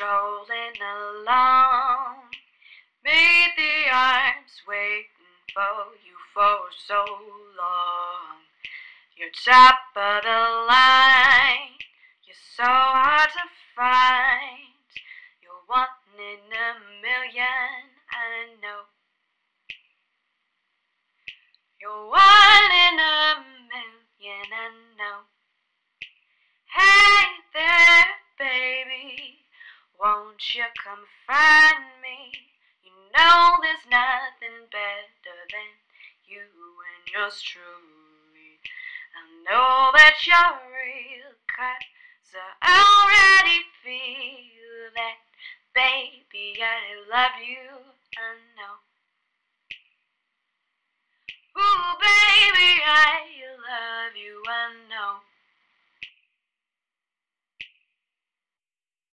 strolling along, beneath the arms waiting for you for so long. You're top of the line, you're so hard to find, you're one in a million, I know. You're one in a million, I know. Hey there, baby, won't you come find me? You know there's nothing better than you and yours truly. I know that you're real, 'cause I already feel that, baby, I love you.